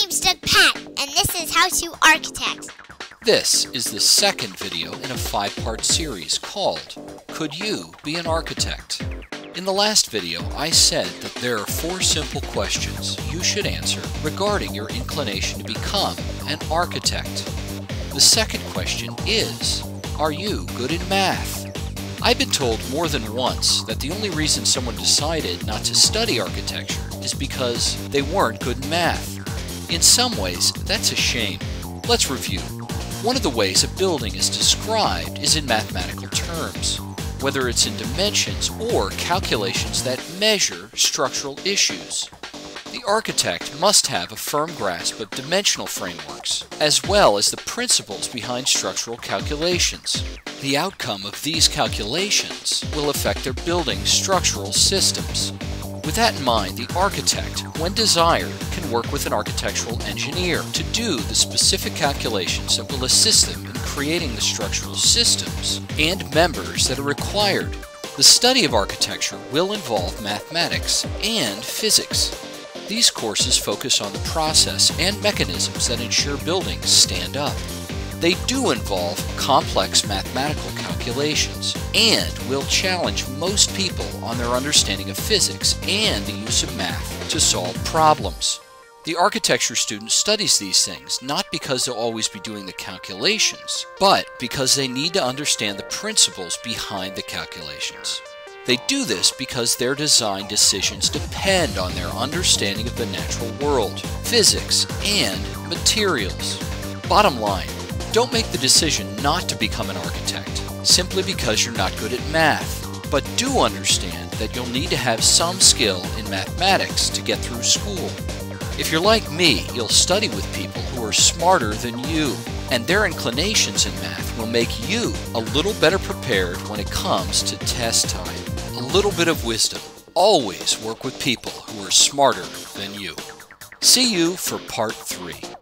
name's Doug Pat, and this is How to Architect. This is the second video in a five-part series called Could You Be an Architect? In the last video, I said that there are four simple questions you should answer regarding your inclination to become an architect. The second question is, are you good in math? I've been told more than once that the only reason someone decided not to study architecture is because they weren't good in math. In some ways, that's a shame. Let's review. One of the ways a building is described is in mathematical terms, whether it's in dimensions or calculations that measure structural issues. The architect must have a firm grasp of dimensional frameworks, as well as the principles behind structural calculations. The outcome of these calculations will affect their building's structural systems. With that in mind, the architect, when desired, can work with an architectural engineer to do the specific calculations that will assist them in creating the structural systems and members that are required. The study of architecture will involve mathematics and physics. These courses focus on the process and mechanisms that ensure buildings stand up. They do involve complex mathematical calculations and will challenge most people on their understanding of physics and the use of math to solve problems. The architecture student studies these things not because they'll always be doing the calculations, but because they need to understand the principles behind the calculations. They do this because their design decisions depend on their understanding of the natural world, physics, and materials. Bottom line, don't make the decision not to become an architect simply because you're not good at math, but do understand that you'll need to have some skill in mathematics to get through school. If you're like me, you'll study with people who are smarter than you, and their inclinations in math will make you a little better prepared when it comes to test time. A little bit of wisdom. Always work with people who are smarter than you. See you for part 3.